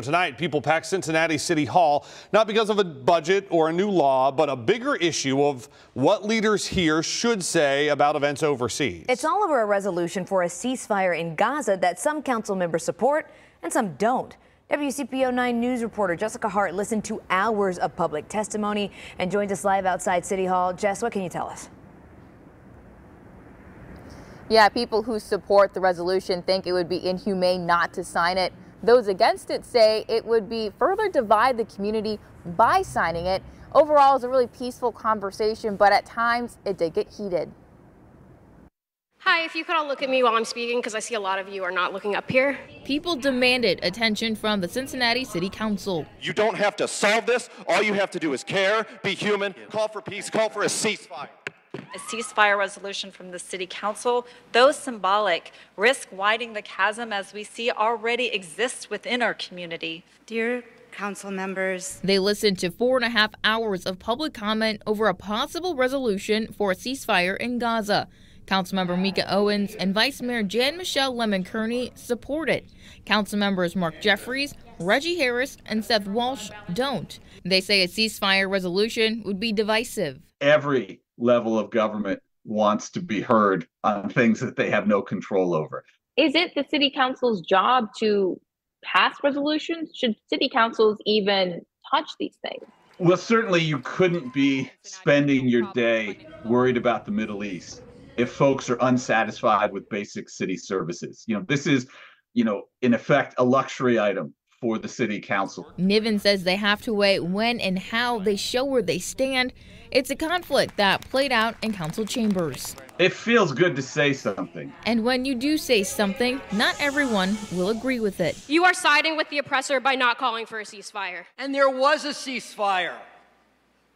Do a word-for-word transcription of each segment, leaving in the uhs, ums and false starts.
Tonight, people packed Cincinnati City Hall, not because of a budget or a new law, but a bigger issue of what leaders here should say about events overseas. It's all over a resolution for a ceasefire in Gaza that some council members support and some don't. W C P O nine News reporter Jessica Hart listened to hours of public testimony and joins us live outside City Hall. Jess, what can you tell us? Yeah, people who support the resolution think it would be inhumane not to sign it. Those against it say it would be further divide the community by signing it. Overall, it's a really peaceful conversation, but at times it did get heated. Hi, if you could all look at me while I'm speaking, because I see a lot of you are not looking up here. People demanded attention from the Cincinnati City Council. You don't have to solve this. All you have to do is care, be human, call for peace, call for a ceasefire. A ceasefire resolution from the City Council, though symbolic, risk widening the chasm as we see already exists within our community. Dear Council members, they listened to four and a half hours of public comment over a possible resolution for a ceasefire in Gaza. Councilmember Mika Owens and Vice Mayor Jan Michelle Lemon Kearney support it. Councilmembers Mark Jeffries, Reggie Harris, and Seth Walsh don't. They say a ceasefire resolution would be divisive. Every level of government wants to be heard on things that they have no control over. Is it the city council's job to pass resolutions? Should city councils even touch these things? Well, certainly you couldn't be spending your day worried about the Middle East if folks are unsatisfied with basic city services. You know, this is, you know, in effect, a luxury item for the city council. Niven says they have to weigh when and how they show where they stand. It's a conflict that played out in council chambers. It feels good to say something. And when you do say something, not everyone will agree with it. You are siding with the oppressor by not calling for a ceasefire. And there was a ceasefire,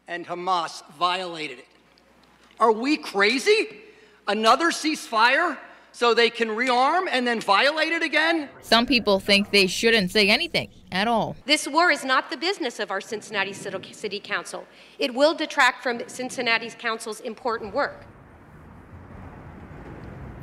and Hamas violated it. Are we crazy? Another ceasefire? So they can rearm and then violate it again? Some people think they shouldn't say anything at all. This war is not the business of our Cincinnati City Council. It will detract from Cincinnati Council's important work.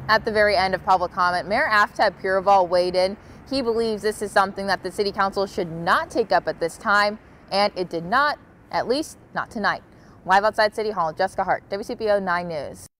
At the very end of public comment, Mayor Aftab Pureval weighed in. He believes this is something that the City Council should not take up at this time, and it did not, at least not tonight. Live outside City Hall, Jessica Hart, W C P O nine News.